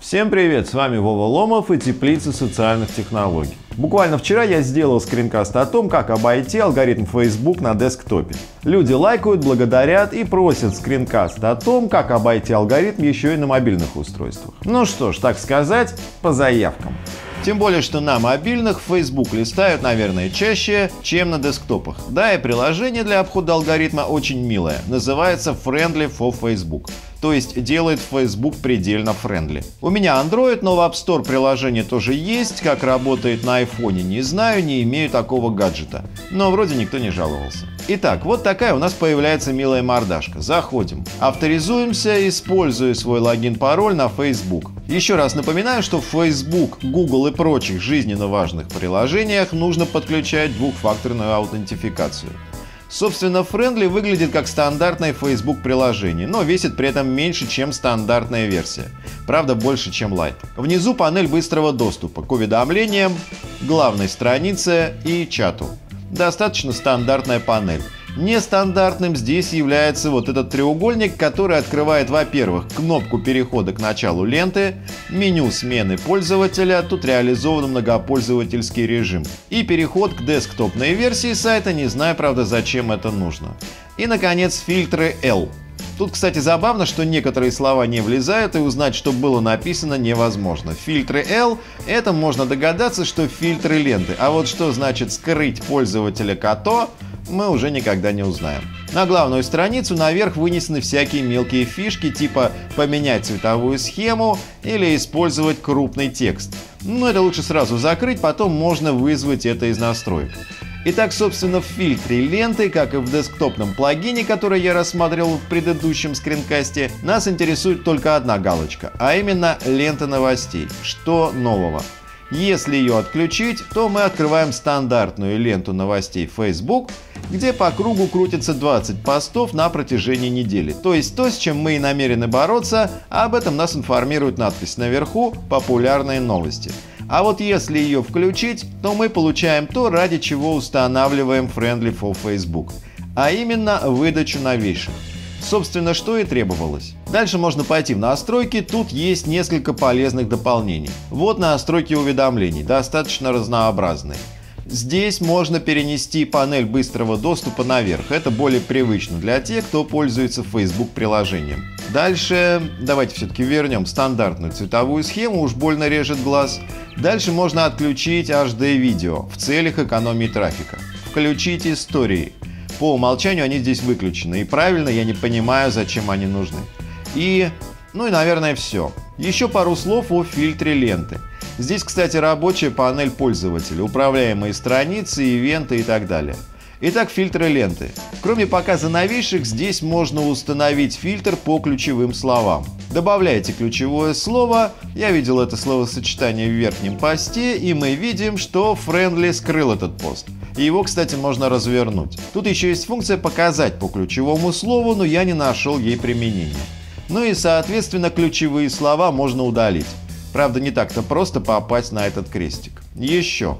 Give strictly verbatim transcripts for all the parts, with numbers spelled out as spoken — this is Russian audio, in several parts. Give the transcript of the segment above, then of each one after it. Всем привет, с вами Вова Ломов и Теплица социальных технологий. Буквально вчера я сделал скринкаст о том, как обойти алгоритм Facebook на десктопе. Люди лайкают, благодарят и просят скринкаст о том, как обойти алгоритм еще и на мобильных устройствах. Ну что ж, так сказать, по заявкам. Тем более, что на мобильных Facebook листают, наверное, чаще, чем на десктопах. Да, и приложение для обхода алгоритма очень милое. Называется Friendly for Facebook. То есть делает Facebook предельно френдли. У меня Android, но в App Store приложение тоже есть. Как работает на iPhone, не знаю, не имею такого гаджета. Но вроде никто не жаловался. Итак, вот такая у нас появляется милая мордашка. Заходим. Авторизуемся, используя свой логин-пароль на Facebook. Еще раз напоминаю, что в Facebook, Google и прочих жизненно важных приложениях нужно подключать двухфакторную аутентификацию. Собственно, Friendly выглядит как стандартное Facebook приложение, но весит при этом меньше, чем стандартная версия. Правда, больше, чем Lite. Внизу панель быстрого доступа к уведомлениям, главной странице и чату. Достаточно стандартная панель. Нестандартным здесь является вот этот треугольник, который открывает, во-первых, кнопку перехода к началу ленты, меню смены пользователя, тут реализован многопользовательский режим, и переход к десктопной версии сайта, не знаю, правда, зачем это нужно. И, наконец, фильтры L. Тут, кстати, забавно, что некоторые слова не влезают и узнать, что было написано, невозможно. Фильтры L — это можно догадаться, что фильтры ленты, а вот что значит скрыть пользователя като, мы уже никогда не узнаем. На главную страницу наверх вынесены всякие мелкие фишки, типа поменять цветовую схему или использовать крупный текст. Но это лучше сразу закрыть, потом можно вызвать это из настроек. Итак, собственно, в фильтре ленты, как и в десктопном плагине, который я рассматривал в предыдущем скринкасте, нас интересует только одна галочка, а именно лента новостей. Что нового? Если ее отключить, то мы открываем стандартную ленту новостей Facebook, где по кругу крутится двадцать постов на протяжении недели. То есть то, с чем мы и намерены бороться, а об этом нас информирует надпись наверху «Популярные новости». А вот если ее включить, то мы получаем то, ради чего устанавливаем Friendly for Facebook, а именно выдачу новейших. Собственно, что и требовалось. Дальше можно пойти в настройки, тут есть несколько полезных дополнений. Вот настройки уведомлений, достаточно разнообразные. Здесь можно перенести панель быстрого доступа наверх, это более привычно для тех, кто пользуется Facebook приложением. Дальше, давайте все-таки вернем стандартную цветовую схему, уж больно режет глаз. Дальше можно отключить эйч ди-видео в целях экономии трафика. Включить истории. По умолчанию они здесь выключены, и правильно, я не понимаю, зачем они нужны. И, ну и, наверное, все. Еще пару слов о фильтре ленты. Здесь, кстати, рабочая панель пользователя, управляемые страницы, ивенты и так далее. Итак, фильтры ленты. Кроме показа новейших, здесь можно установить фильтр по ключевым словам. Добавляйте ключевое слово, я видел это словосочетание в верхнем посте, и мы видим, что Friendly скрыл этот пост. И его, кстати, можно развернуть. Тут еще есть функция «Показать по ключевому слову», но я не нашел ей применения. Ну и, соответственно, ключевые слова можно удалить. Правда, не так-то просто попасть на этот крестик. Еще.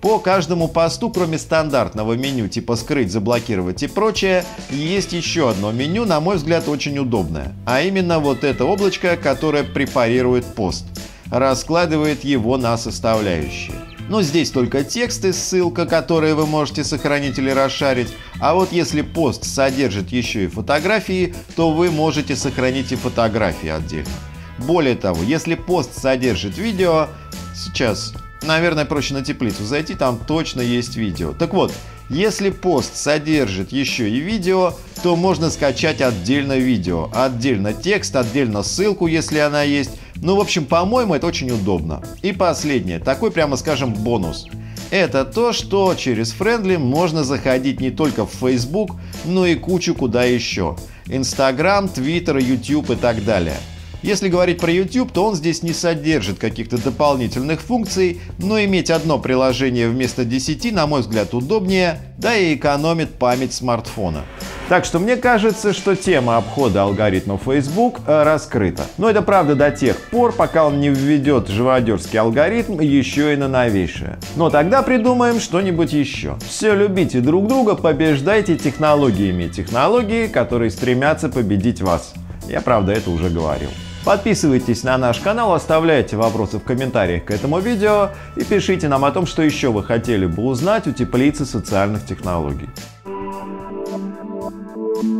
По каждому посту, кроме стандартного меню типа «Скрыть», «Заблокировать» и прочее, есть еще одно меню, на мой взгляд, очень удобное. А именно вот это облачко, которое препарирует пост, раскладывает его на составляющие. Но здесь только текст и ссылка, которые вы можете сохранить или расшарить. А вот если пост содержит еще и фотографии, то вы можете сохранить и фотографии отдельно. Более того, если пост содержит видео, сейчас, наверное, проще на Теплицу зайти, там точно есть видео. Так вот, если пост содержит еще и видео, то можно скачать отдельно видео, отдельно текст, отдельно ссылку, если она есть. Ну, в общем, по-моему, это очень удобно. И последнее, такой, прямо скажем, бонус. Это то, что через Friendly можно заходить не только в Facebook, но и кучу куда еще. Instagram, Twitter, YouTube и так далее. Если говорить про YouTube, то он здесь не содержит каких-то дополнительных функций, но иметь одно приложение вместо десяти, на мой взгляд, удобнее, да и экономит память смартфона. Так что мне кажется, что тема обхода алгоритмов Facebook раскрыта. Но это правда до тех пор, пока он не введет живодерский алгоритм еще и на новейшее. Но тогда придумаем что-нибудь еще. Все, любите друг друга, побеждайте технологиями технологии, которые стремятся победить вас. Я, правда, это уже говорил. Подписывайтесь на наш канал, оставляйте вопросы в комментариях к этому видео и пишите нам о том, что еще вы хотели бы узнать у теплицы социальных технологий.